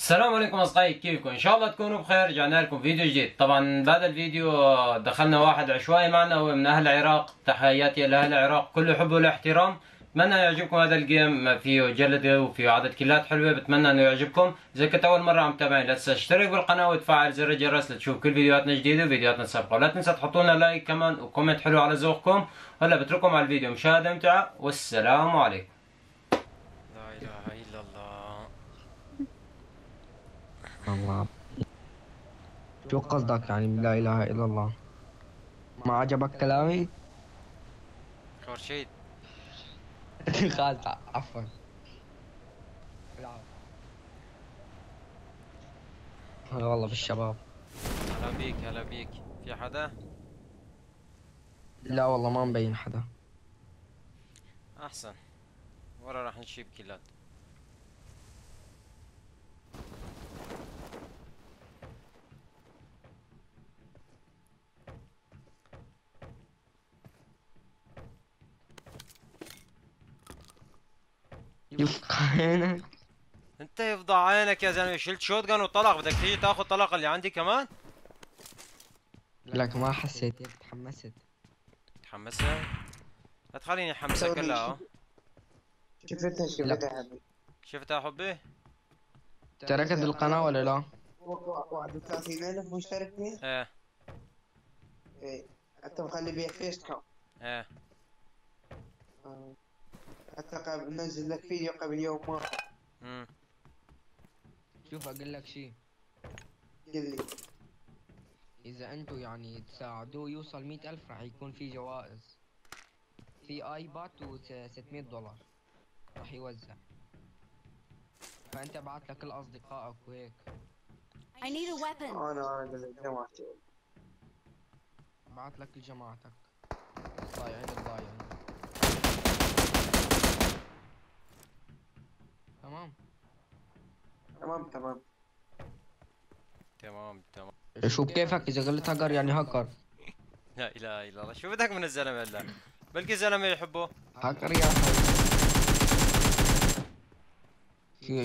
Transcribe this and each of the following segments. السلام عليكم اصدقائي، كيفكم؟ ان شاء الله تكونوا بخير. رجعنا لكم فيديو جديد. طبعا بعد الفيديو دخلنا واحد عشوائي معنا، هو من اهل العراق. تحياتي لاهل العراق، كل حب والاحترام. بتمنى يعجبكم هذا الجيم، فيه جلده وفيه عدد كيلات حلوه، بتمنى انه يعجبكم. اذا كنت اول مره عم تتابعني لا تنسى تشترك بالقناه وتفعل زر الجرس لتشوف كل فيديوهاتنا الجديده وفيديوهاتنا السابقه، ولا تنسى تحطوا لنا لايك كمان وكومنت حلو على ذوقكم. هلا بترككم على الفيديو، مشاهده ممتعه والسلام عليكم. لا اله الا الله. الله، شو قصدك يعني لا اله الا الله؟ ما عجبك كلامي؟ خورشيد خالد عفوا. هلا والله بالشباب. هلا بيك هلا بيك. في حدا؟ لا والله ما مبين حدا. احسن، ورا راح نشيب كيلات. يفضح عينك انت، يفضح عينك يا زلمه. شلت شوت جان وطلق، بدك تيجي تاخذ طلق اللي عندي كمان؟ لك ما حسيت هيك، تحمست. تحمست؟ لا تخليني احمسك كلها. شفتها شفتها حبي، شفتها حبي. تركت القناه ولا لا؟ 31000 مشترك فيه؟ ايه ايه. انت مخلي بيع فيشتكم؟ ايه. حتى ننزل لك فيديو قبل يوم واحد. شوف اقول لك شيء. قل لي. اذا انتم يعني تساعدوه يوصل 100000 راح يكون في جوائز. في ايباد و$600 راح يوزع. فانت ابعت لك لاصدقائك وهيك. I need a weapon. انا لجماعتي. ابعت لك لجماعتك. الضايعين الضايعين. تمام تمام تمام تمام تمام. شو بكيفك اذا قلت هاكر يعني هاكر. لا اله الا الله، شو بدك من الزلمه هلا؟ بلكي الزلمه يحبه هاكر يا اخي.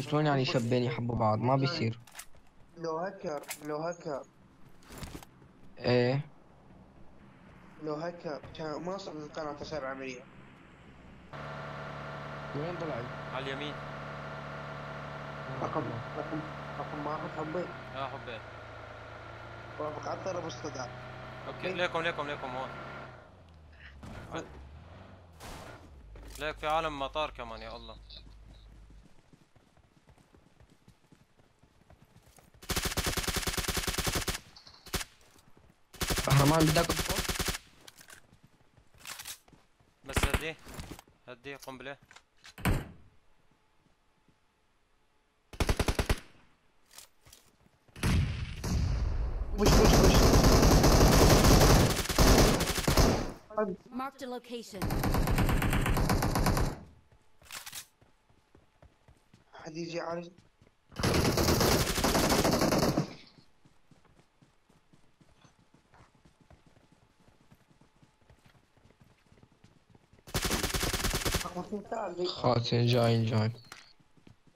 شلون يعني شبين يحبوا بعض؟ ما بيصير. لو هاكر ايه، لو هاكر كان ما صار القناه تصير عمليه. وين طلعت؟ على اليمين. رقم واحد حبيت. اه حبيت. وافق على الطلب واستدعاء. اوكي ليكم ليكم ليكم هون. ليك في عالم مطار كمان، يا الله. رحمان بدك تفوت؟ بس هديه هديه قنبله. Push, push, push. Marked a location. حد يجي عارف. خاطر جاي جاي.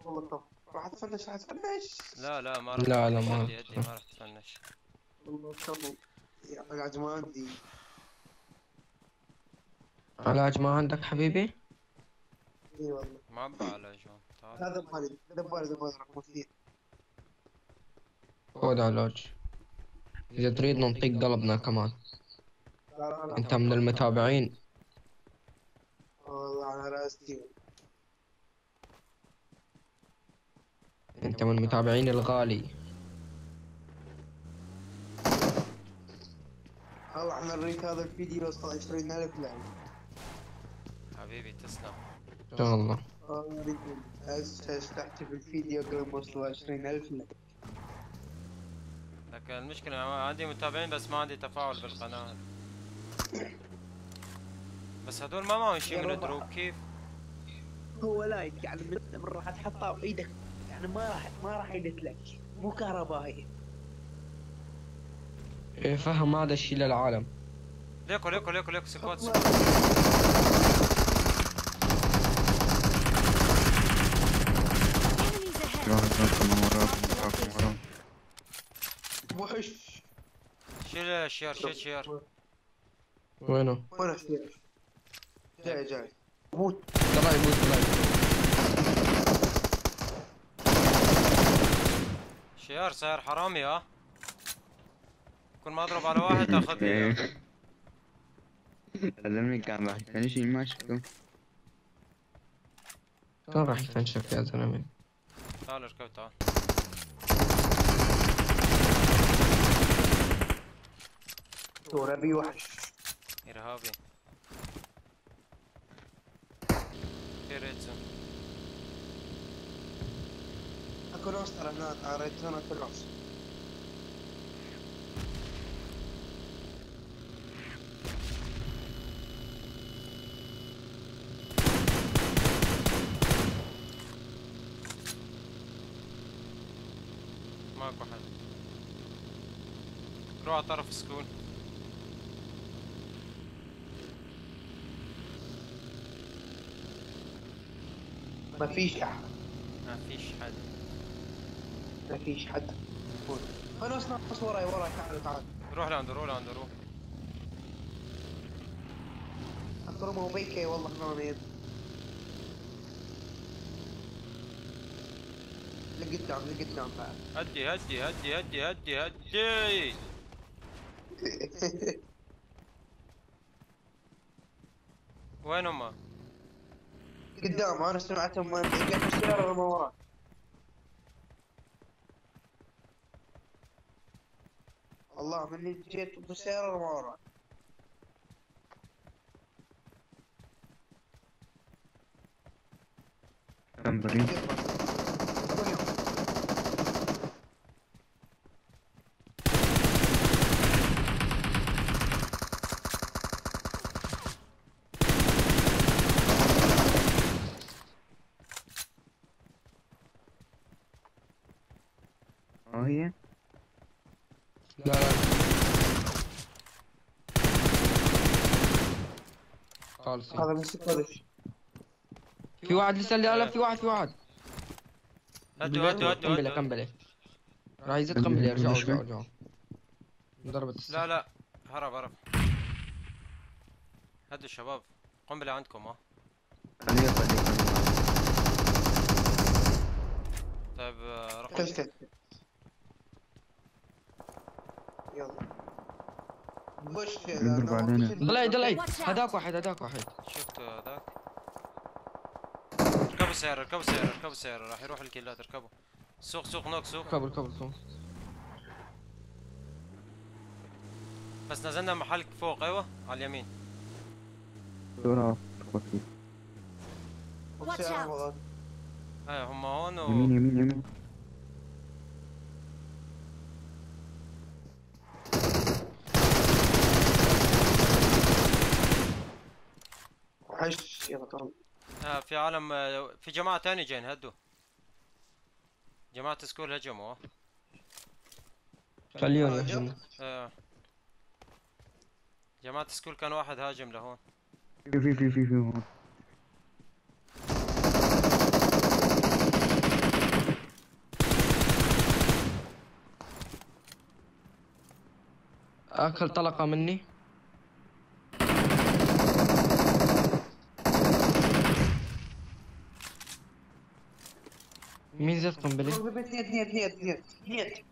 والله راح تفنش راح تفنش. لا لا ما راح. لا لا ما راح تفنش. والله تفضل يا علاج، ما عندي علاج. ما عندك حبيبي؟ اي والله ما بعلاج. هذا بالي دبالي رقم كثير. خذ علاج اذا تريد، ننطيك قلبنا كمان. انت من المتابعين. والله على راسي، انت من المتابعين الغالي. والله احنا نوريك هذا الفيديو وصل 20000 لاعب. حبيبي تسلم. ان شاء الله. هسه استحتفل بالفيديو قبل ما وصلوا 20000 لاعب. لكن المشكلة عندي متابعين بس ما عندي تفاعل بالقناة. بس هذول ما معهم شيء من الدروب. كيف؟ هو لايك يعني من راح تحطها بايدك يعني ما راح يدتلك، مو كهربائي. ايه فهم هذا الشيء للعالم. ليكو ليكو ليكو ليكو سكوت سكوت. معاكم ورا. وحش. شيل شير شيل شير. وينه؟ وين الشير؟ جاي جاي. موت. لا يموت لا. شير صاير حرامي ها. كل ما اضرب على واحد تاخذ لي. لازمني كان راح يفنش ما شفته. كان راح يفنشك يا زلمه. تعال اركب تعال. ترابي وحش ارهابي تيريتسون اكو راس ترى هنا عريتون اكو راس ماكو حد روح على طرف سكون ما فيش حد خلاص ناقص وراي تعال روح لعنده روح اضربه وبيكي والله ما بيد لقيت لهم بعد هدي وين هما؟ قدام انا سمعتهم ما لقيت السيارة ولا ما وراك والله مني جيت بالسيارة ولا ما وراك هي لا خالص هذا من سكرش في واحد لسه اللي انا في واحد هدوا قنبله راح يزيد قنبله يرجعوا ضربت لا هرب هدوا الشباب قنبله عندكم ها طيب رقم يلا بوش ضلعي هداك واحد شفت هداك اركبوا سيارة راح يروح الكيلات اركبوا سوق نوك اركبوا بس نزلنا محل فوق ايوه على اليمين دورة ايه هم هون يمين وحش يلا طلع في عالم في جماعة تاني جايين هدوا جماعة سكول هجموا خليهم يهجموا جماعة سكول كان واحد هاجم لهون في هون اكل طلقة مني مين زاد قنبلة؟ نيت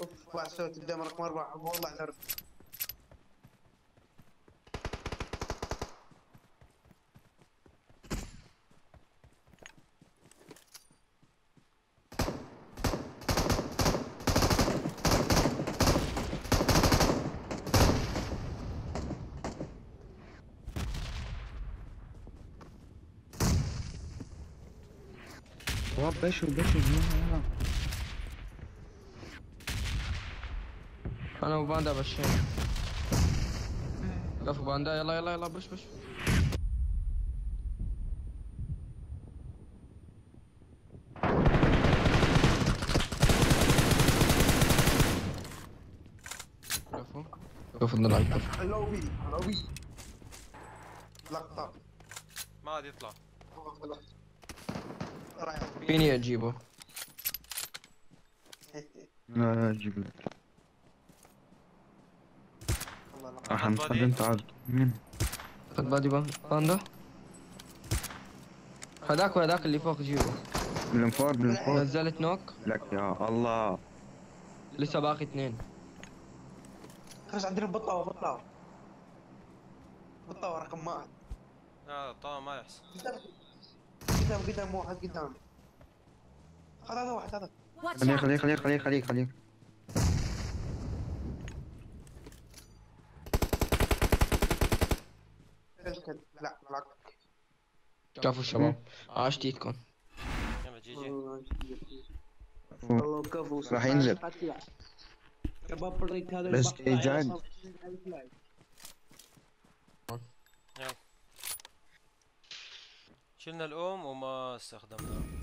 اوف واحد صوت قدام رقم 4 والله عذر بشو انا وباندا بشين قفوا باندا يلا بش قفوا نلعب لقطة ما عاد يطلع فيني اجيبه؟ لا اجيبه راح نستخدم تعال مين؟ خد بادي باندا هذاك ولا ذاك اللي فوق جيبه بالانفار نزلت نوك لك يا الله لسه باقي اثنين خلص عندنا بطاوة رقم واحد لا بطاوة ما يحسن قدام واحد قدام خلاص هذا واحد هذا خليه لا لا شافوا الشباب عاشت ايدكم يلا جي جي والله كفو راح ينزل شباب الريت هذا بس ايجاد شلنا الأم وما استخدمناه.